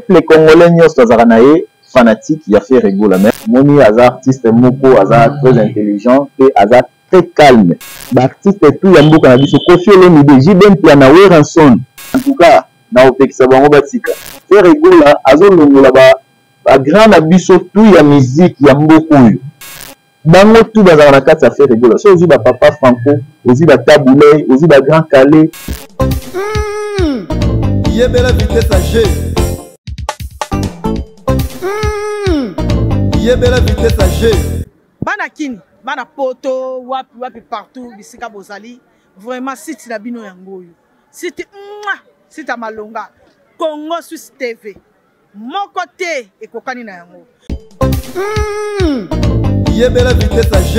peuple congolais nyos nazaranae fanatique ya Ferre Gola mais moni azar artiste moko azar très intelligent et azar très calme l'artiste tout ya mboka na biso kofiole mi de jben plana weranson en tout cas na opekisa bango batika Ferre Gola azolongola ba grand abiso tout ya musique ya mboka oyo bango tout bazala na kati ya Ferre Gola so ozi ba papa Franco ozi ba Taboulay ozi ba grand Calais yebela vitesse à G yebela vitesse à G bana kini bana poto wapi wapi partout bisika bozali vraiment site na bino yango site site ya malonga Congo Suisse TV mon côté ekokani na yango yebela vitesse à G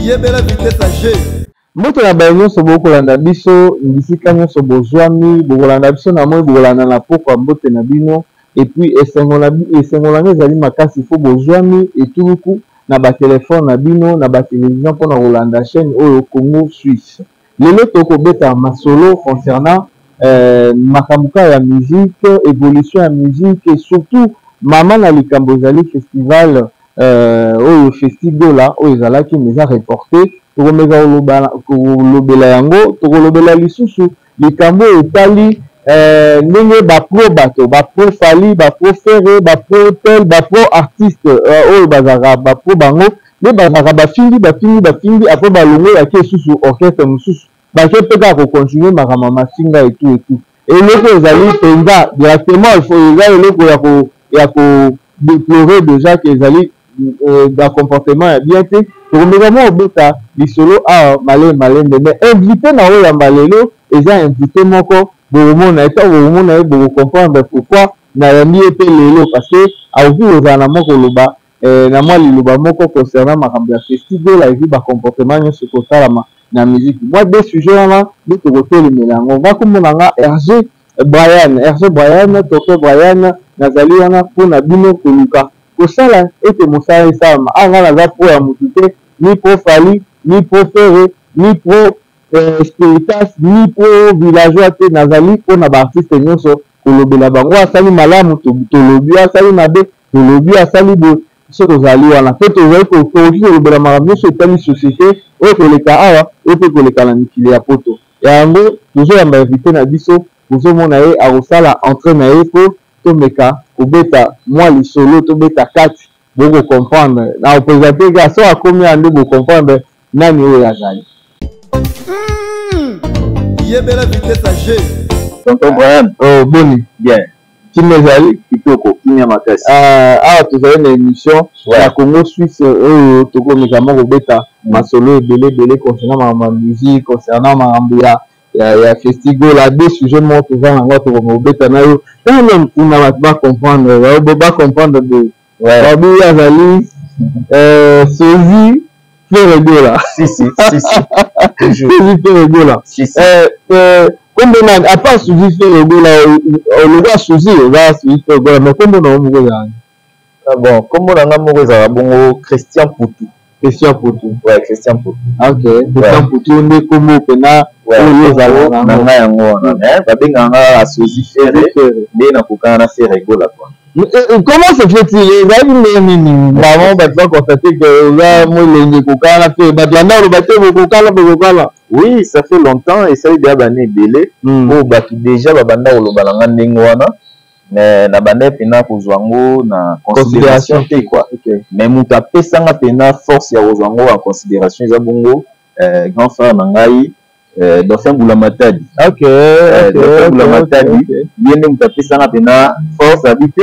yebela vitesse à G moto na bayo so bokolanda biso ndisika nyoso bozwami bokolanda biso na moyo bokolanda na pokwa mbote na bino et puis esengola ezali makasi fo bozwami etuluku na ba telefone na bino na ba télévision pona kolanda chaîne oyo Congo Suisse lelo tokobeta masolo concernant makamuka ya musique évolution ya musique et surtout mama na likambo zali festival oyo festigola oyo zalaki meza reporté tokomeza kolobela yango tokolobela lisusu likambo etali ndenge bapro bato bapro fali bapro fere bapro hotel bapro artiste oyo bazaka bapro bango nde bazaka bafindi apres balongoyaki esusu orchestre mosusu bake mpe kaka kocontinue makambo masinga etu eloko ezali mpenza directement eza eloko ya kodeplore deja ke ezali d'un comportement ya bien te tokomeza obeta bisolo a malembe mais invité na oyo ya malelo eza invité moko bokomona eta bokomona bokomprendre pourquoi na yambi pe lelo parce que auki ozana moko loba na mwa liloba moko concernant makambo ya festival evi bacomportement nyonso kosalama na musique moi deux sujets wana nde tokotelemela yango bakomonanga RG Brian Toto Brian nazali wana mpona bino koluka kosala ete mosala esalama awa naza po ya motu te ni pro fali ni pro fere ni pro spiritas ni pro villageois te nazali mpona baartiste nyonso kolobela bango asali malamu tolobi asali mabe tolobi asali bo so tozali wana mpe tozali tokoki kolobela makambo nyonso etali société oyo koleka awa oyo mpe koleka na mikili ya poto yango tozoyamba invité na biso tozomona ye akosala entre na ye mpo tomeka kobeta mwa lisolo tobeta kati boko comprendre na opresente ga so akomi ande boko comprendre nani oyo azali yebela vitesse à G donc Brian boni bien kimezali kitoko kinya makasi awa tozali na émission ya Congo Suisse oyo tokomeka moko kobeta masolo ebele concernant ma musique concernant makambo ya festival la deux sujets moi souvent en gros on bête na yo même on va pas comprendre on va pas comprendre de Rabi Azali Sozi Ferre Gola si Sozi Ferre Gola combien à part Sozi Ferre Gola on va Sozi Ferre Gola mais combien on va Gola bon comment on a Mogoza bon Christian Poutou ouais Christian Poutou OK Christian Poutou on est comme pena comment se fait-il maman va constater que oui ça fait longtemps et ça y déjà bané belé pour battu déjà babanda olobalanga ndenge wana mais na bané pena kozwango na considération te quoi mais muta pesanga pena force ya kozwango en considération za bongo grand frère nangai Dauphin Boulamatadi. OK. Dauphin Boulamatadi. Bien nous taper ça na pena force habité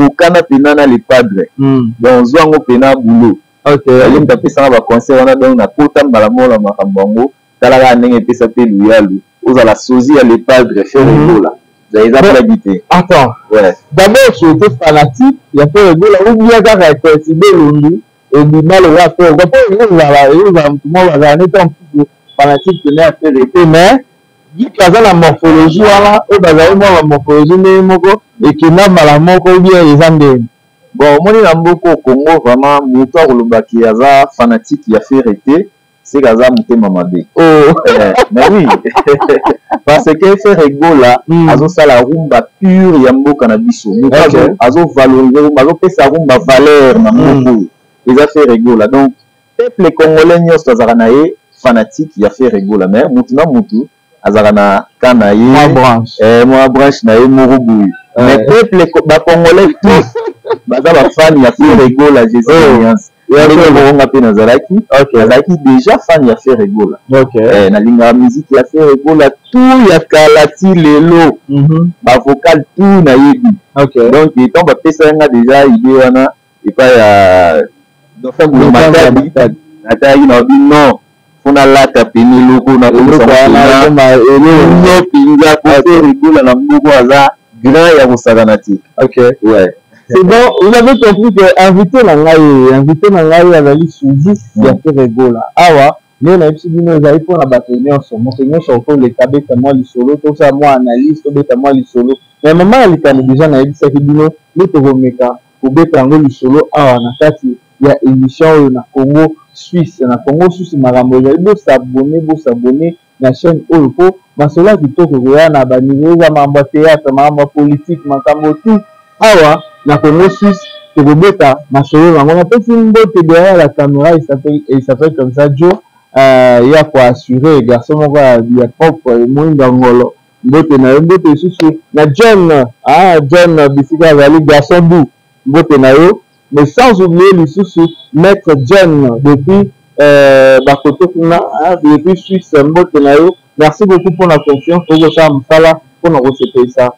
ou kana pena na les padres. Donc zongo pena boulot. OK. Allez nous taper ça na ba concert on a donc na kota mbalamo la makambango. Tala ga ndenge pesa pe luyalu. Oza la sosie les padres Ferre Gola. Vous avez pas habité. Attends. Ouais. D'abord je suis fanatique, il y a Ferre Gola ou bien ka ka ti belundu et du mal au rap. On va pas nous la nous va tout moi va en étant fanatique de l'air mais dit la morphologie voilà et la morphologie et qui n'a pas la bien les andes bon moi les Congo vraiment fanatique il a fait c'est Gaza Mouté Mamadi. Oh, mais oui, parce que Ferre Gola, azo sala rumba pure yambo cannabis. Azo valoriser, azo pesa rumba valeur na mbogo. Ils a Ferre Gola. Donc peuple congolais nyos azaranae fanatique ya Ferre Gola mais moutina moutou azarana kanae moi branche nae morubu. Mais peuple congolais tous baza ba fan ya Ferre Gola j'espère. Nazaki déjà fan ya Ferre Gola. Nalinga musique ya Ferre Gola tout ya kalati lelo. Ba vocal tout na yebi. Donc étant ba pesa nga déjà idée wana et pas ya donc ça vous matadi atayi na bi non funa lata pini loko na kolokana ma elo pinga ko Ferre Gola na mbuko aza grand ya musaganatique. Ouais. C'est bon, vous avez compris que invité Nangaï à la liste juste d'un peu rigolo. Ah ouais, mais on a eu ce dîner aux aïpons à bâtonner ensemble. Monseigneur Chorco, les cabets, moi, les solos, tout ça, moi, analyse, tout bêta, moi, les solos. Mais maman, elle est déjà, on a eu ça qui dit, les Toromeka, au bêta, les solos, ah, on a tâté, il y a émission, on a Congo Suisse, on a Congo Suisse, Marambo, il y a eu beau s'abonner, la chaîne Olopo, mais cela qui tourne, on a banni, on a mambo théâtre, mambo politique, mambo tout. Ah ouais. La Congo Suisse, c'est le bêta, ma chérie, on peut se derrière la caméra, il s'appelle comme ça, Joe. Il y a quoi assurer, les garçons, on va lui propre, le moins d'angolo. Bote na yo, bote susu, na John, John, bisika vali, garçon bou, bote na yo, mais sans oublier le susu, maître John, depuis, Bakoto Kuna, depuis Suisse, bote na yo, merci beaucoup pour la confiance, pour le charme, pour nous recevoir ça.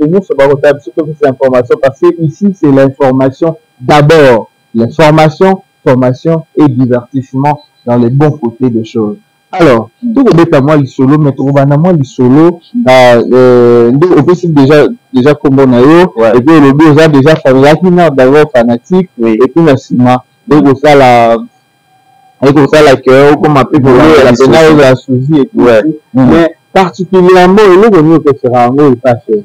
Nous sommes retards sur toutes ces informations parce que ici c'est l'information d'abord, l'information, formation et divertissement dans les bons côtés des choses. Alors, tout le bêta moi le solo, mais tout le solo, au possible déjà comme on a eu, et puis le beau déjà familial d'abord fanatique et puis la cima, donc on ça la cœur, comme appelé pour la pénale de la souci et tout, mais particulièrement le revenu que sera en haut pas fait.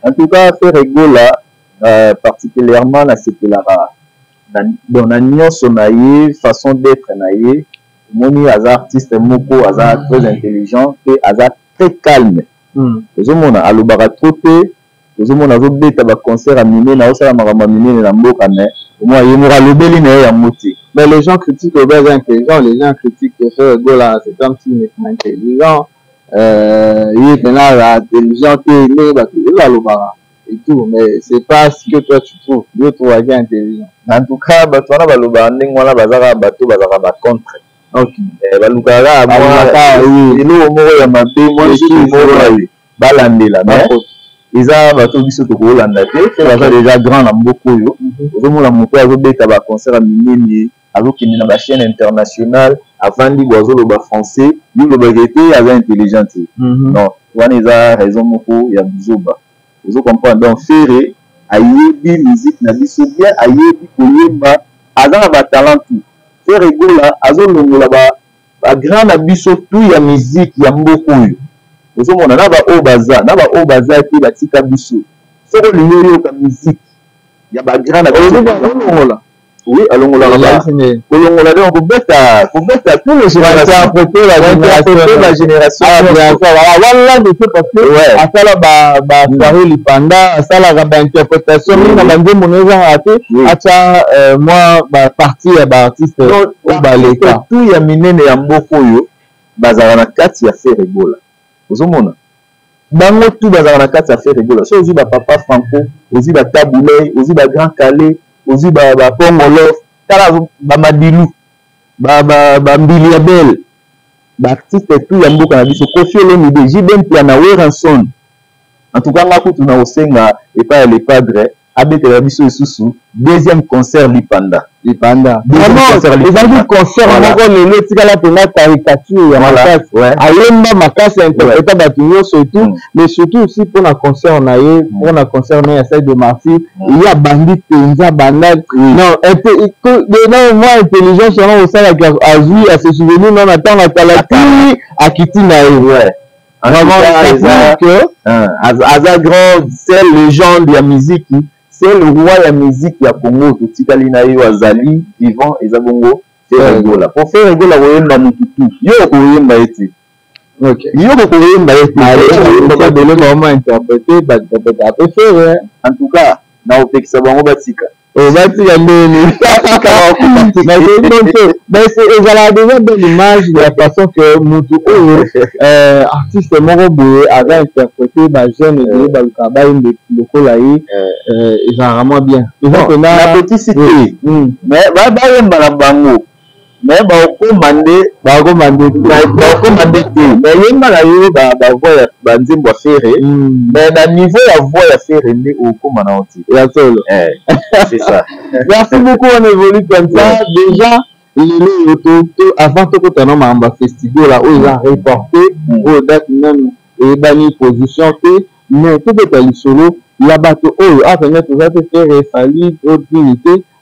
En tout cas, Ferre Gola, particulièrement, c'est la façon d'être naïf. Moni Aza artiste moko Aza très intelligent et Aza très calme. Les hommes à l'obaratropé, les hommes à votre bête à concert à miner, na osa marama miner na mboka mais au moins il mourra le bel iné à mouti. Mais les gens critiquent le bel intelligent, les gens critiquent Ferre Gola, c'est comme s'il n'est pas intelligent. Il est intelligent et tout, mais c'est pas ce que toi tu trouves. Dieu trouve intelligent. En tout cas, Batwana Baluba, Ningwana Bazara, Bato Bazara, contre. Ok. Balukara, moi, il est au mot et à ma paix, moi, je suis au mot balandé là. Ils ont Bato Bissotoko, l'andate, c'est déjà grand à Mbokoyo. Vraiment, la montée à Robert à concert à Mimimi, alors qu'il est dans la chaîne internationale. Avant de voir le français, il y a intelligente. Non, il y a raison, il y a Bouzoba. Vous comprenez, donc Ferre, Ayébi, musique, Nabiso, bien Ayébi, Koyeba, Azan a talent tout. Ferre Gola, Azan Longo là-bas, la grande Nabiso, tout, il y a musique, il y a beaucoup. Vous comprenez, Naba Obaza, et puis la Tika Bissou. Ferre Lionel, la musique, il y a la grande Nabiso. Oui, allons là là. On peut mettre tous les générations. La génération. Voilà, mais c'est parce que à ça là, soirée les pandas, à ça là, interprétation. Mais dans le monde, on a raté. À ça, moi, parti à artiste au ballet. Tout y a miné et y a beaucoup yo. Bazarana 4 y a Ferre Gola. Vous comprenez? Bango tout bazarana 4 y a Ferre Gola. C'est aussi papa Franco, aussi Taboulay, aussi Grand Calais. Ozi ba pongolo kala ba madilu ba mbiliabel ba artiste tout ya mboka na biso kofi le mi de jben piana weranson en tout cas ngako tuna osenga et pas les padres abete la biso isusu deuxième concert lipanda vraiment concert ngako le tikala pena caricature ya makasi ayemba makasi interpreta ba tunyo surtout mais surtout aussi pour la concert na ye pour la concert na celle de Marty il y a bandit penza banal non et de non moi intelligence on ça la azui à se souvenir non attend la talati akiti na ye vraiment que aza grand c'est légende ya musique. C'est le roi de la musique qui a Congo, tout ce qu'il y a eu à Zali, vivant, et Zabongo, Ferre Gola. Pour Ferre Gola, en tout cas, mais c'est l'image de la façon que Moutoukou, artiste avait interprété ma jeune et le Kolaï, vraiment bien. Donc, on a la petite cité. Mais, mais c'est ça. Merci beaucoup, on évolue comme ça. Déjà, avant tout que nom à festival là où ils ont reporté aux dates même et banni position que mais tout est solo la bateau oh ah faire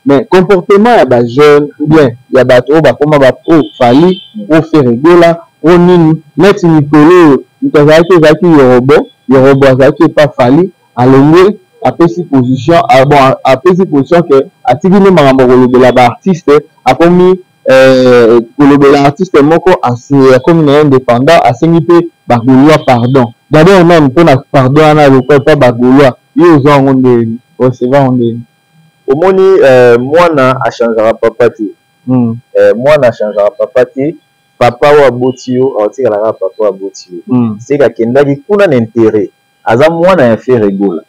mais comportement il y a des jeunes ou bien il y a des comment va pro failli on fait rigola on ni mettre Nicolas il a zaki Yoruba zaki pas failli à l'ombre à petite position à bon à petite position que à tigner maman de la artiste a commis de l'artiste moko assez comme indépendant à s'imiter bagoulois pardon d'abord même pour la pardon on a le pas bagoulois ils ont on est Omoni, moi, je changera papa. Moi, je changera papa. Papa ou abotio, on tire la papa abotio. C'est qu'à Kenda, il y a un intérêt. Aza, moi, n'a fait rigolo.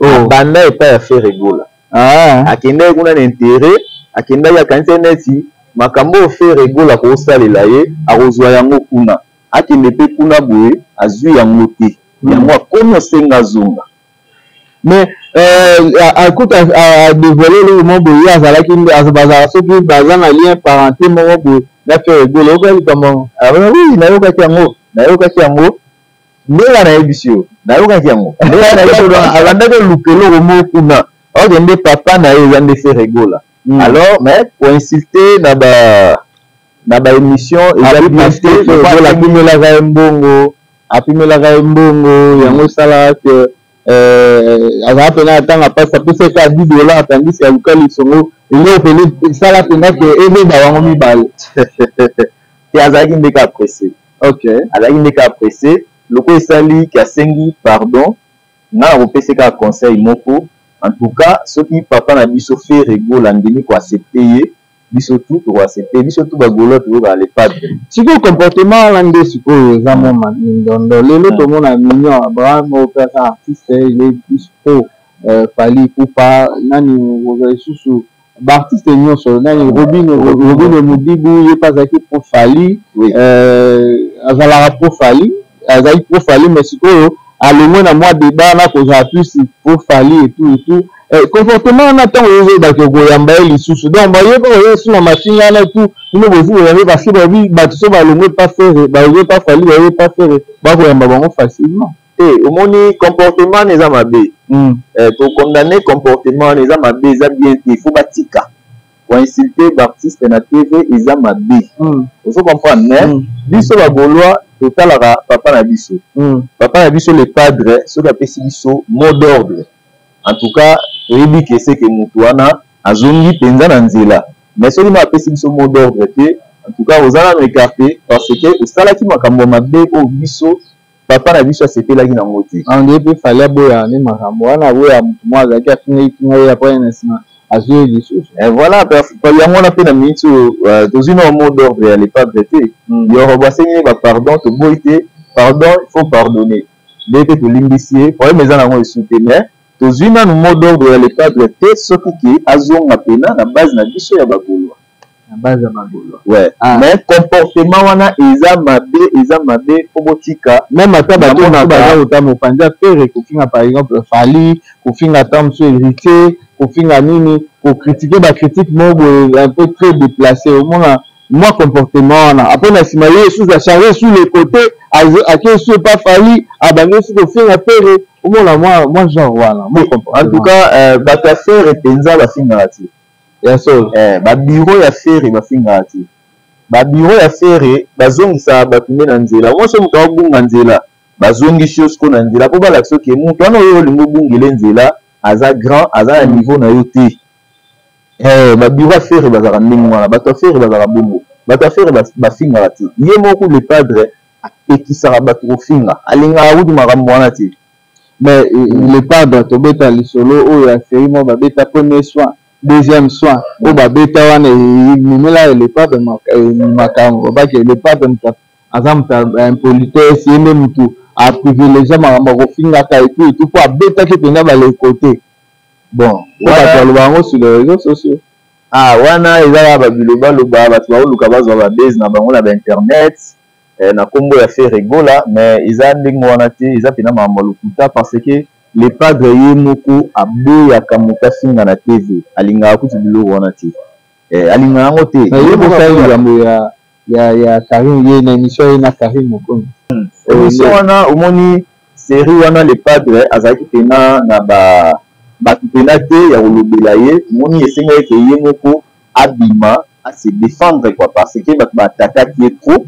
Oh, Banda est pas fait rigolo. Ah, à Kenda, il y a un intérêt. À Kenda, il y a quand même neti. Makambo fait rigolo à Rosa les laïe, à Rosoyango Kuna. À Kendepe Kuna Boué, à Zuyangote. Mais moi, comment c'est Ngazonga? Mais à côté à dévoiler le moment où à Zala qui à Bazar ceux qui bazar n'a lien parenté moment où la Ferre Gola comment ah oui n'a eu qu'à tiango mais la révision n'a eu qu'à tiango mais la révision avant de louper le moment où na oh j'aime papa n'a eu jamais fait rigoler alors mais pour insister dans la émission il a insister sur la primera gamme bongo yango sala que avant de la temps à passer pour ces $10 tandis qu'à l'occasion ils ont fait ça la peine que aimer d'avoir mis balle et à ça qui n'est qu'à presser ok à la qui n'est qu'à presser le coup sali qui a cinq pardon n'a au PCK conseil moko en tout cas ceux qui papa n'a mis sauf faire rigolo en demi quoi c'est payé mais surtout pour accepter mais surtout bagolo pour aller pas si vous comportement landais sur les amants dans les autres monde a mignon bravo faire artiste les plus pro fallait ou pas nani sous artiste mignon sur nani robin mudibu il pas acquis pour fallait azala pour fallait azali pour fallait mais surtout à le moins à moi débat là que j'ai plus pour fallait et tout comportement on attend aujourd'hui dans le Goyambaï les sous donc voyez pas sur la machine là tout nous vous avez parce que la vie bâtisse va le pas faire va pas fallu bah Goyambaï facilement et au moni comportement les amabé pour condamner comportement les amabé ça bien il faut batika pour insulter l'artiste na TV les amabé il faut comprendre mais biso la Gaulois total la papa na biso le padre sur la pessibiso mot d'ordre en tout cas Ebi que c'est que Moutouana a zongi penza nanzela. Mais seulement après si ce mot d'ordre était, en tout cas aux allants écartés parce que au salaki makambo mabé au biso papa na biso c'était là qui n'a moti. En début fallait boya ni makambo ana boya moi zaki afingi kinga ya point national azwe biso. Et voilà parce que yango na pe na minute dans une mot d'ordre elle est pas traitée. Yo robasenye ba pardon to boité pardon il faut pardonner. Bébé to limbisier pour mes allants ils soutenaient tous les mots d'ordre de l'état de ce qui a zonga pena la base n'a biso ya bagoulois. La base à bagoulois. Ouais. Mais comportement wana ezamabe robotika. Même à ta bateau n'a pas au tam au panja père kofinga par exemple fali, kofinga tam sou hérité, kofinga nini, ko critiquer ba critique mot un peu très déplacé au moins moi comportement wana. Après la simalé sous la charré sur les côtés à que ce pas fali, à banger sous kofinga père moi genre voilà moi en tout cas batafer et penza la finalité bien sûr bureau ya faire ba finalité bureau ya faire bazongisa batumé na nzela moi so muka bunga nzela bazongisha sko na nzela ko bala soki mutu ana yo limbo bungile nzela aza grand aza na niveau na yote Babira faire bazara mingwana batafere bazara bongo batafere bafinga ti ye moko le padre akekisara bato kofinga alinga awudi makambo wana ti mais le padre tobeta lisolo oyo aferi mo babeta premier soin deuxième soin o babeta wana mumela le padre makambo bake le padre azam ta impolitesse et même tout a privilégier makambo kofinga ka et tout pour abeta ki pena ba le côté. Bon, on va sur les réseaux sociaux. Ah, wana il va le internet, na combo ya Ferre Gola, mais ils a parce que les padres yemoko abou ya kamukasinga na TV, alinga akuti bilo wana ti. Alinga ngote, ya Karim ye na émission na Karim moko. Émission wana omoni série wana les padres azaki pena na ba Batupenate ya olobelaye moni esenga ke yemoko abima à se défendre quoi parce que bataka qui est trop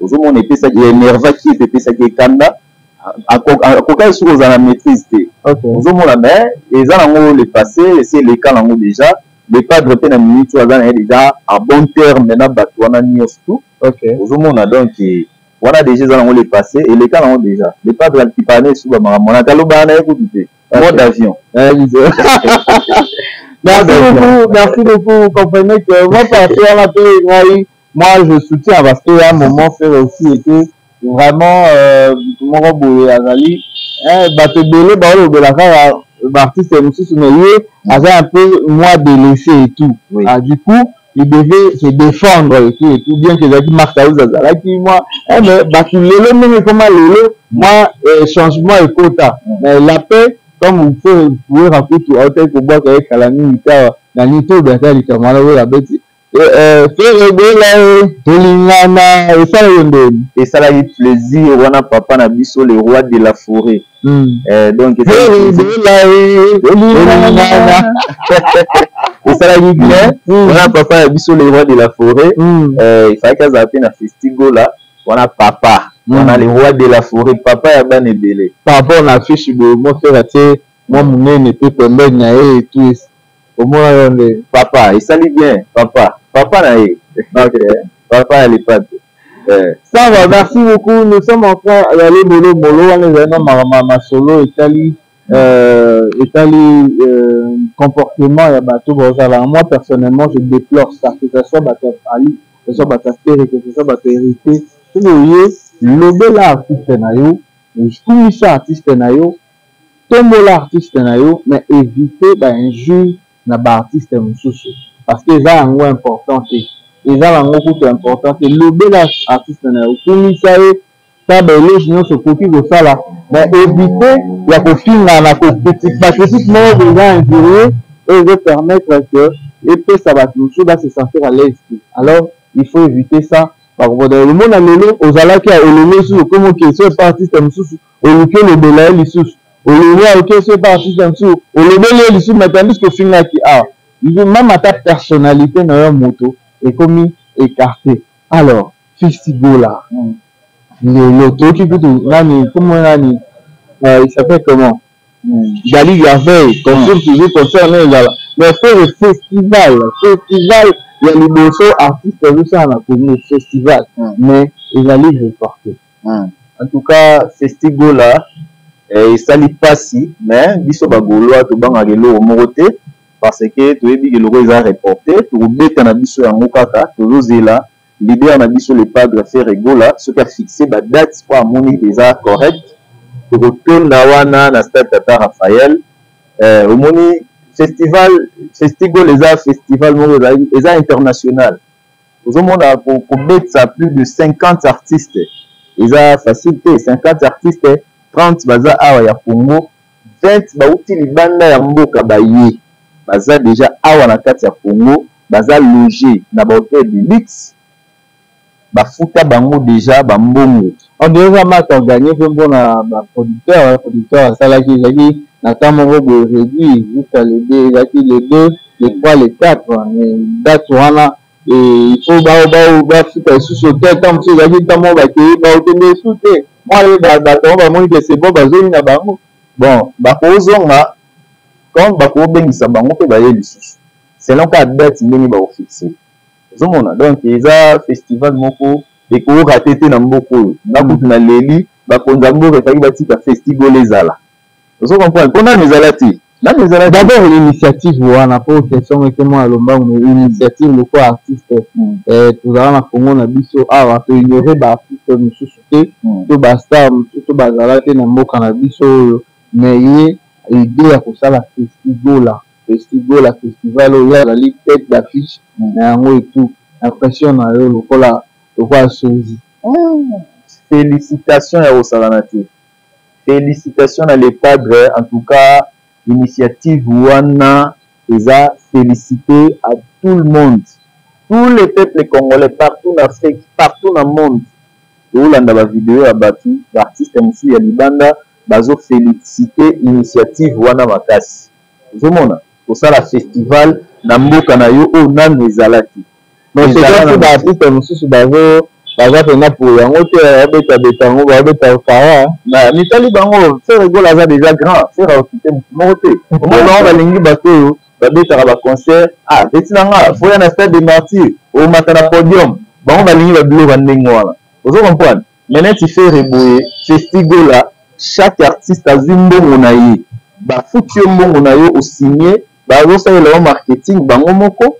aujourd'hui on est pesa qui est nerva qui est pesa qui est kanda akoka sur la maîtrise aujourd'hui la mer et ça n'ont le passé c'est le cas n'ont déjà les cadres peine minute ça déjà à bon terme maintenant batwana ni tout aujourd'hui on a donc voilà déjà ça n'ont le passé et les cas n'ont déjà les cadres qui parlaient sur ma monatalo bana écoutez. Mode d'avion. Merci beaucoup, vous comprenez que votre affaire a été, moi je soutiens parce qu'il y a un moment fait aussi était vraiment mon robot et Azali, Batebele, Baolo Belaka, l'artiste est aussi sommelier, avait un peu moins délaissé et tout. Du coup, il devait se défendre et tout, bien que j'ai dit Marc Taouz Azala qui, moi, mais Batebele, même comment le moi, changement est quota. Mais la paix, comme vous pouvez rappeler tout à l'heure que vous avez à la nuit, la nuit, tout le temps, la bête. Et ça a eu plaisir, on a papa Nabiso, le roi de la forêt. Donc, et ça a eu bien, on a papa Nabiso, le roi de la forêt. Il fallait qu'elle appelle un festival là, on a papa. On a les rois de la forêt, papa ya ben ebele. Papa on a fait chibo, mon frère tu moi mon ne peut pas me et tout. Au moins papa, il s'allie bien, papa. Papa naé. OK. Papa elle est pas. Ça va, merci beaucoup. Nous sommes encore à aller molo on est dans ma solo Italie comportement ya bato bozala. Moi personnellement, je déplore ça que ça soit bato ali, que ça soit bato père, que ça soit bato hérité. Tout le monde lobé l'artiste nayo, je artiste nayo, tombe l'artiste nayo, mais éviter d'injure na artiste mususu parce que ça a un important et ça a un coût important et lobé l'artiste nayo, tout ça est tabelé je ne sais pas qui veut ça là, mais éviter la copine la copine parce que si moi je vais injurer et je permettre que et puis ça va mususu va se sentir à l'aise alors il faut éviter ça. Le monde a mené aux alaka et le nez sous comme que ce parti comme sous au lequel le belay l'issue au lequel auquel ce parti comme sous au lequel l'issue maintenant que final qui a même à ta personnalité dans leur moto est commis écarté alors Ferre Gola le l'auto qui coûte l'année comment l'année il s'appelle comment Jali Yaveille comme toujours concerné là mais c'est le festival il y a les beaux artistes qui sont dans le festival, mais ils allaient le porter. En tout cas, Ferre Gola, il s'allie pas si, mais il s'est bagoulois, tout bang à l'élo au moroté, parce que tout est le roi a reporté, tout bête en abysso à Mokaka, tout l'osé là, l'idée en abysso les pas de Ferre Gola, ce qui a fixé la date, soit à mon déjà correct, pour retourner d'Awana, la stade Tata Raphaël, au moni. Festival, Festival, les arts, festival, les arts internationaux. Aujourd'hui, on a pour mettre plus de 50 artistes. Ils ont facilité 50 artistes, 30 baza awa ya Congo, 20 bauti libanda ya mboka baye. Baza déjà awa na kati ya Congo, baza logé na bauté du luxe. Bafuta bango déjà bambongo. On devrait maintenant gagner bon à producteur, ça là qui j'ai Nakamoro de réduire jusqu'à les deux, les deux, les trois, les quatre, date wana, et il faut bah, super, sous ce tête, tant que c'est dit, tant qu'on va accueillir, bah, on te met sous tes. Moi, les bâtons, bah, moi, c'est bon, bah, zone, bah, bon, bah, aux hommes, là, quand, bah, pour bénir sa banque, bah, il y a des sous. selon la date ndenge ba fixer zomona donc eza festival moko et ko ratete na mboko na kutu na leli ba konza mboko taki ba tika festival ezala vous comprenez pendant les alati là les alati d'abord l'initiative wana pour question que moi lomba une initiative loko artiste tous na Congo na biso awa to ignorer ba artiste mususu te to ba star to ba zalate na mboka na biso mais idée ya kosala festival la festival la festival là la ligue tête d'affiche na ngo et tout impression na yo lokola lokola sozi félicitations ya osalanati félicitations à les cadres, en tout cas, l'initiative Wana les a félicité à tout le monde. Tous les peuples congolais, partout en Afrique, partout dans le monde. Et où l'on a la vidéo, l'artiste Moussou Yalibanda, bazo félicité l'initiative Wana Makasi. Vous voyez, pour ça, le festival, Nambo Kanayo, on a les alati. Mais c'est ça, c'est l'artiste Moussou Bazo. Par exemple, pour les gens qui ont été mais les talibans, Ferre Gola déjà grand, c'est la société. Au moment où on a fait un concert, ah, il faut y aller faire des martyrs, au matin à podium, on va aller faire des blogs. Vous comprenez? Maintenant, tu fais rebouiller, festival, chaque artiste a une bonne idée. Bah, faut que mon aïe au signer, bah, on sait le marketing, bah, on moko.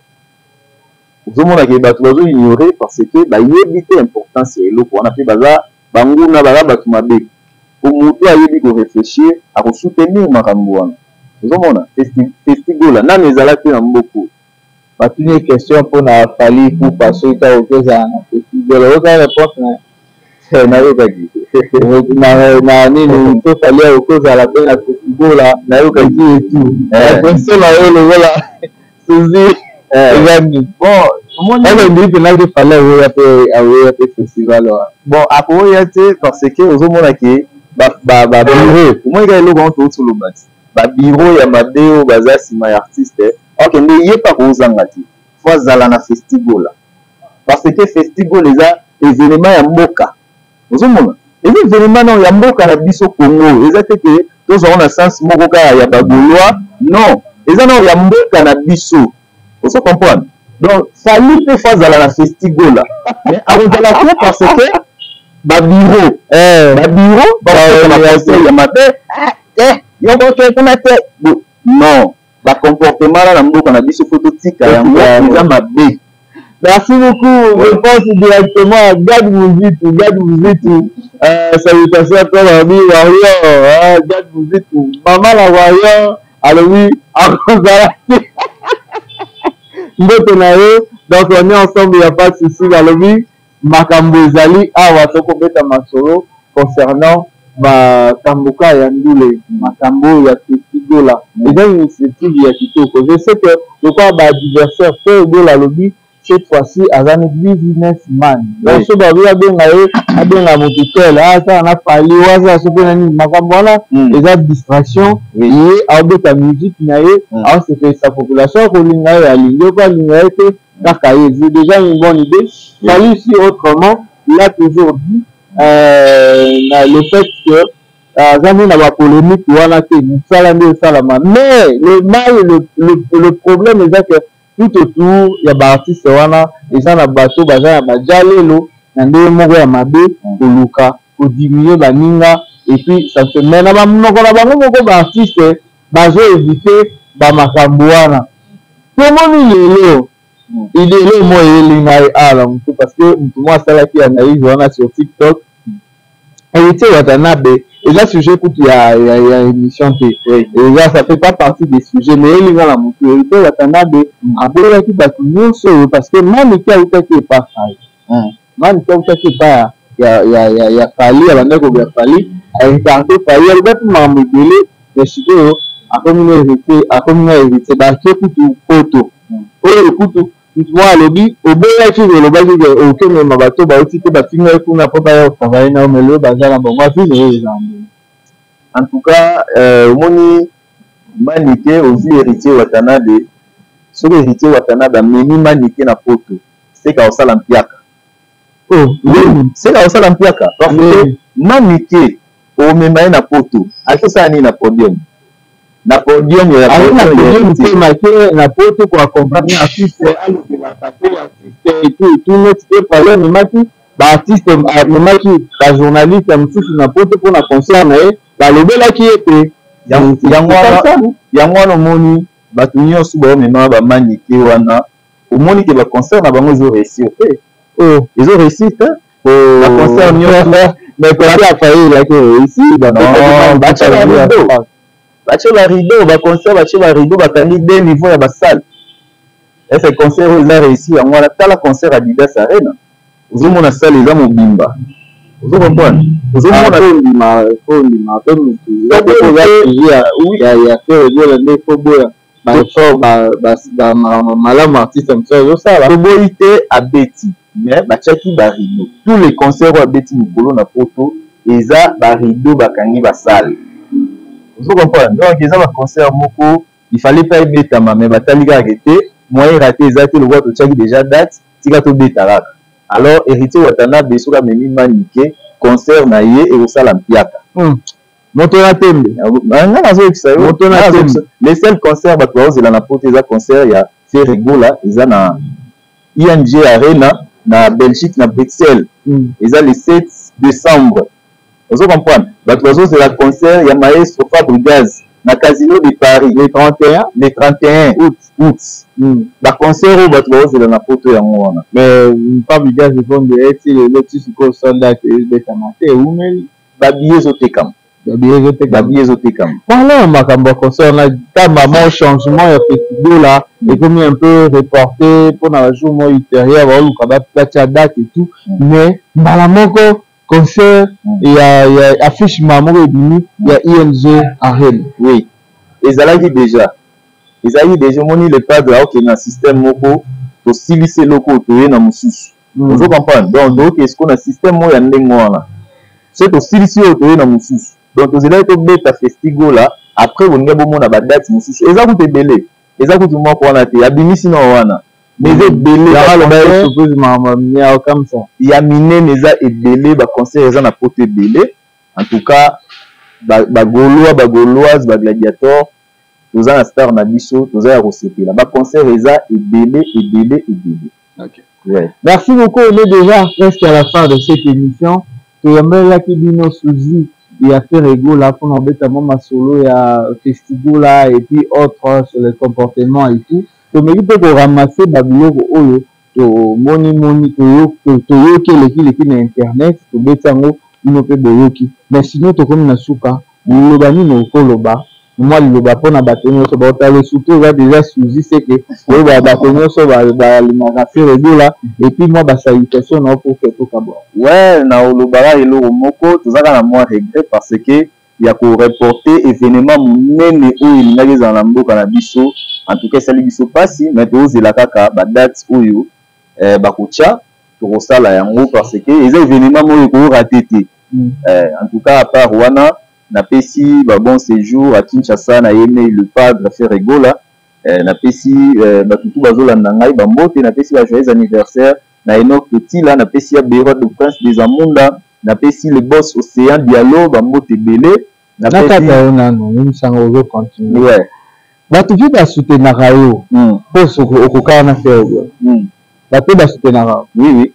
Vous avez dit que ignoré parce que bah yébité importance et l'eau qu'on a fait baza banguna baza batumabe pour monter à yébi de réfléchir à soutenir Makambouan. Vous avez dit festival là nan ezala te na mboko batune question pour na fali pour passer ta okoza na festival oka report na na yoka dit na nini to fali okoza la pe na festival na yoka dit et tout donc c'est là le voilà c'est bon, festival. Bon, après, parce que aux parce que festival les a événements ya mboka. Aux hommes, les événements non ya mboka na biso Congo. Les a que tous ont un sens mboka ya baboulois. Non, les a non ya mboka na biso. Vous comprenez? Donc, ça lui peut faire à la festival là. Mais à la parce que, bureau, non, le comportement là, on a dit ce phototique, merci beaucoup. Réponse directement à Gad Mouzitou. Gad Mouzitou. Salutations à toi, l'ami Warrior. Gad Mouzitou. Maman la Warrior. Alors oui, à donc on est ensemble, il n'y a pas de souci dans le vie. Makambozali, masolo concernant Makamboka Yandoule, Makambo Yakigola. Et dans l'initiative Yakitoko, je sais que le corps d'adversaire Ferre Gola lobby, cette fois-ci, à l'année 19 man. Donc ce baril a bien la motiquelle, ah ça on a parlé, ah ça c'est bien Makambola, les autres distractions, et à l'autre la musique, ah c'est que sa population, qu'on l'ingaye à l'ingépa, l'ingaye, c'est déjà une bonne idée. Salut si autrement, il a toujours dit, le fait que, jamais n'a pas polémique, ou on a fait une salamée au salama. Mais le mal, le problème est que, tout autour, il y a des artistes, les gens bateau, les gens et puis ça se mène à des artistes, il est parce que moi, celle qui analyse sur TikTok, et là, sujet il y a émission. Et là, ça fait pas partie des sujets, mais il y a la maturité, il y a un parce que moi, je ne pas moi, je pas il y a fallu, en tout cas, moni manike aussi héritier Watanabe, sur héritier Watanabe, meni manike na poto, c'est qu'au salampiaka. Oh, c'est qu'au salampiaka. Parce que manike, au même na poto, à ce ça ni na podium. na podium ya na poto kwa accompagner artiste tout notre parler ni maki ba artiste ni maki ba journaliste mtsu na poto pour na concert na ba lobela ki ete ya ngwana moni ba tunyo suba mema ba maniki wana omoni ke ba concert na bango zo réussir oh ils ont réussi la concert ni mais quand il a failli là que ici non ba la rideau, va concert, la rideau, va deux niveaux à la salle. Et ce concert, il a réussi. On a la concert à l'IMG Arena. Vous avez la salle, ils ont bimba. Vous comprenez? Vous avez la salle. Vous comprenez? Donc, ils ont un concert beaucoup. Il fallait pas aimer ta maman, mais Bataliga a arrêté. Moi, il a raté exactement le vote au Tchad déjà date. Tigato Bétara. Alors, hérité Watana, Bessoura, Memi, Maniké, concert, Naye, et Ossala Mpiaka. Montonatem. Montonatem. Les seuls concerts, Batouaz, il en a porté un concert, il y a Ferre Gola, ils en a IMG Arena, na Belgique, na Bruxelles. Ils ont le 7 décembre. Vous comprenez? L'oiseau, c'est la concert, il y a Maestro Fabregas, dans le Casino de Paris, le 31 août. La concert, c'est la porte de la mort. Mais Fabregas, il faut me dire, si le soldat est amateur, ou même, babillez au Técam. Voilà, ma concert, quand maman, changement, il y a fait tout là, et comme il est un peu reporté, pour le jour ultérieur, on va placer la date et tout, mais, malamoko, concert, il y a affiche maman et il y a IMG Arena. Oui. Ils allaient déjà, on le pas de ok, dans le système moko, pour silicer locaux, tu es dans mon souci. Vous comprenez? Donc, est-ce qu'on a un système moi, il y a là. C'est pour silicer au tu es dans mon souci. Donc, vous allez tomber ta festigo là, après, vous n'avez pas mon abadat, mon souci. Et ça, vous êtes belé. Et ça, vous êtes moi pour la thé. Abimi sinon, on a. Mais c'est belé, il y a miné, mais ça est belé, bah conseil, ils ont apporté belé. En tout cas, bah Gaulois, bah Gauloise, bah Gladiator, nous avons un star, na biso, nous avons un recépé. Là, bah conseil, ils ont belé. Ok. Ouais. Merci beaucoup, on est déjà presque à la fin de cette émission. Tu as même là qui dit nos soucis. Il a fait rigolo là, pour l'embêtement, ma solo, il y a festival là, et puis autres sur le comportement et tout. Tu me dis que ramasser Babylon Oyo, tu moni tu les internet, tu betango, tu ne peux boyoki. Mais sinon tu comme nasuka, nous l'obani nous coloba. Moi l'obapon a battu nos sobotas le surtout va déjà souci c'est que le battu nos sobotas va l'imaginer le là et puis moi bah salutation non pour que tout cabo. Ouais, na l'obara et l'obomoko, tout ça la moi regret parce que il y a qu'on reporter événement même où il n'y a des alambo canabiso. En tout cas, ça lui se passe, mais tous les lakaka, badats, oyo, bakucha, tout ça là, en haut parce que les événements moi ils courent à têter. En tout cas, à part Wana, na pesi, bah bon séjour à Kinshasa, na aimé le padre Ferre Gola, na pesi, bah tout bazola nangai, bah mbote, na pesi la joyeux anniversaire, na Enoch Petit là, na pesi à Béro de Prince des Amunda, na pesi le boss Océan Diallo, bah mbote belé, na pesi. Nous sommes continuer. Ouais. Bato tu vas soutenir Rayo pour ce qu'on a fait. Bato va soutenir Rayo. Oui.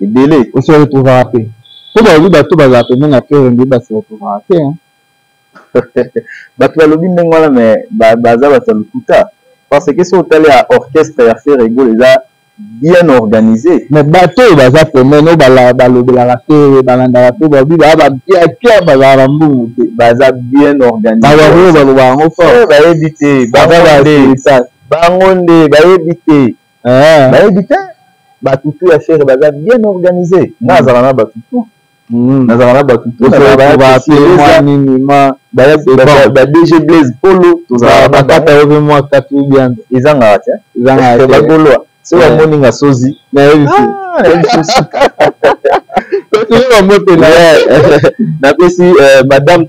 Et délai. On se retrouve à paix. Pour le bateau va la paix, mais la paix va se retrouver à paix. Bato va le bien moi mais baza va se le coûta. Parce que si on allait à orchestre et à faire rigolo déjà bien organisé. Mais bato va ça pour moi non la paix balanda la paix va bien baza bien organisé. Madame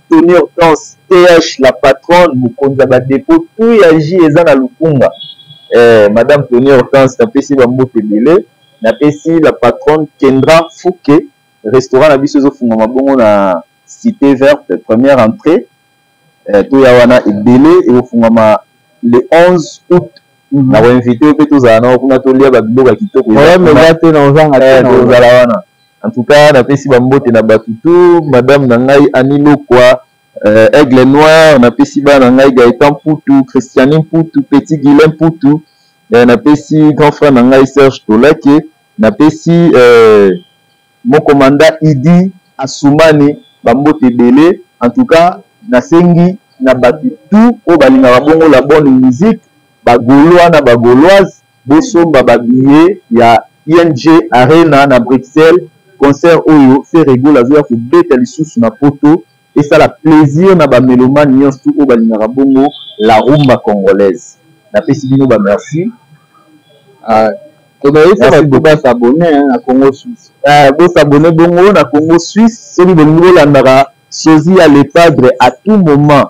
Tony Hortense TH, la patronne du Konza Depot, tout y agit et ça Lukunga. Madame Tony Hortense, la patronne Kendra Fouke, restaurant la Bissozo Fungama Bongo, la Cité Verte, première entrée. Toyawana et Bélé et au fond le 11 août. Na invité au pétou zana kuna tolia ba biloka kitoko. Ouais mais gâté na nzanga tena. En tout cas na pesi bambote na batutu madame nangai Anilo quoi Aigle Noir na pesi ba nangai Gaëtan Poutou, Christianin Poutou, Petit Guilhem Poutou. Na pesi grand frère nangai Serge Tolake, na pesi mon commandant Idi Asumani bambote belé. En tout cas na sengi na batutu o balinga babongo la bonne musique. Bagoulois na bagouloise bosomba babiye ya IMG Arena na Bruxelles concert oyo Ferre Gola zo ya ko beta lisusu na poto et ça la plaisir na ba mélomane nyonso o balingaka bongo la rumba congolaise na pesi bino ba merci ah to ba esa ko ba s'abonner na Congo Suisse ah bo s'abonner bongo na Congo Suisse soli bongo landaka sozi ya le padre à tout moment.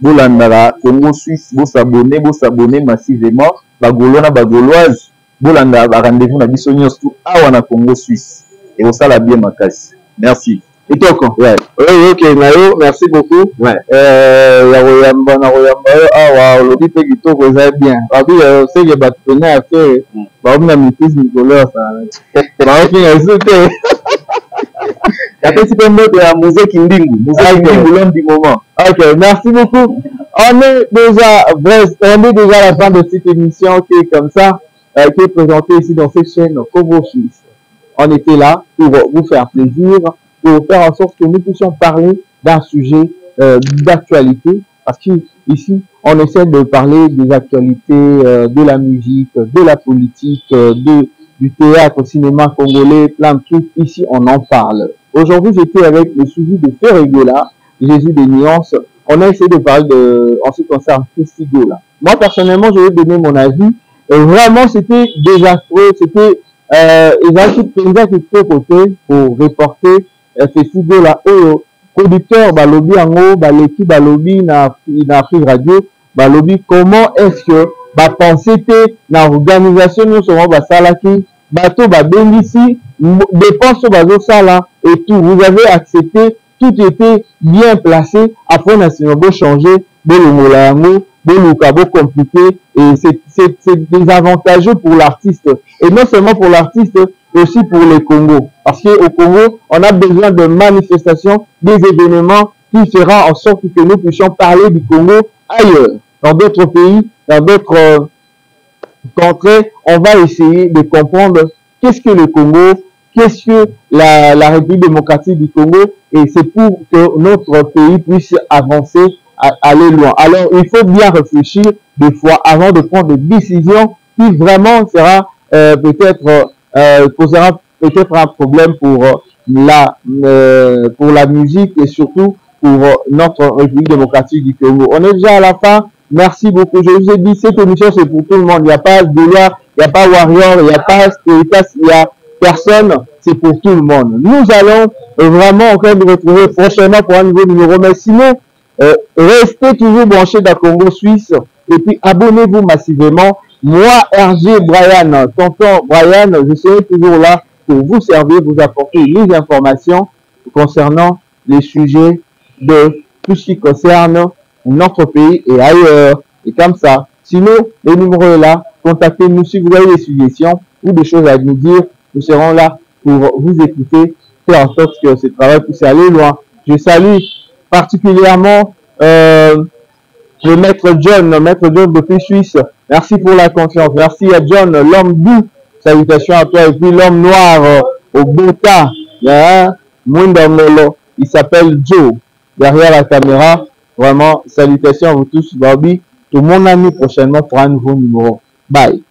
Bolandara, Congo Suisse, vous s'abonnez massivement. Bagolona, Bagoloise, Bolandara, rendez-vous na biso nyonso awana Congo Suisse. Et on sala bien makasi. Merci. Et toi, ouais. Oui, ok, Nayo, merci beaucoup. Ouais. Ah, waouh, le petit guito, vous avez bien. Ah, oui, c'est que bâtonné à faire. Bah, on a mis plus de couleurs, ça. Bah, on a mis plus participer à Mouzé Kimbing, l'homme du moment. Ok, merci beaucoup. On est déjà à la fin de cette émission qui est comme ça, qui est présentée ici dans cette chaîne Congo Suisse. On était là pour vous faire plaisir, pour faire en sorte que nous puissions parler d'un sujet d'actualité, parce qu'ici, on essaie de parler des actualités, de la musique, de la politique, du théâtre au cinéma congolais, plein de trucs, ici on en parle. Aujourd'hui j'étais avec le suivi de Ferre Gola, Jésus des nuances, on a essayé de parler de, en ce qui concerne Christy Gola. Moi personnellement je vais donner mon avis, et vraiment c'était désastreux, c'était, ils ont tout côté pour reporter Christy Gola, au producteur, bah, lobby en haut, bah, l'équipe, bah, lobby, na Afrique Radio, bah, lobby, comment est-ce que, bah, pensez que, dans l'organisation, nous serons, bah, salaki, bateau, bah, bénissi, dépense, bah, sala, et tout. Vous avez accepté, tout était bien placé, après, national, beau changer, beau le molayango, beau le beau compliqué, et c'est désavantageux pour l'artiste. Et non seulement pour l'artiste, aussi pour le Congo. Parce que, au Congo, on a besoin de manifestations, des événements, qui feront en sorte que nous puissions parler du Congo ailleurs, dans d'autres pays, dans d'autres contrées. On va essayer de comprendre qu'est-ce que le Congo, qu'est-ce que la République démocratique du Congo, et c'est pour que notre pays puisse avancer, aller loin. Alors, il faut bien réfléchir des fois avant de prendre des décisions qui vraiment sera peut-être posera peut-être un problème pour la musique et surtout pour notre République démocratique du Congo. On est déjà à la fin. Merci beaucoup. Je vous ai dit, cette émission, c'est pour tout le monde. Il n'y a pas Dollar, il n'y a pas Warrior, il n'y a pas Spiritas, il n'y a personne. C'est pour tout le monde. Nous allons vraiment encore nous retrouver prochainement pour un nouveau numéro. Mais sinon, restez toujours branchés dans Congo Suisse. Et puis, abonnez-vous massivement. Moi, RG Brian, tonton Brian, je serai toujours là pour vous servir, vous apporter les informations concernant les sujets de tout ce qui concerne notre pays et ailleurs, et comme ça. Sinon, le numéro est là, contactez-nous si vous avez des suggestions ou des choses à nous dire, nous serons là pour vous écouter, faire en sorte que ce travail puisse aller loin. Je salue particulièrement le maître John depuis Suisse. Merci pour la confiance, merci à John, l'homme doux, salutations à toi, et puis l'homme noir au Bota, il s'appelle Joe, derrière la caméra. Vraiment, salutations à vous tous, Barbie. Tout mon ami prochainement pour un nouveau numéro. Bye.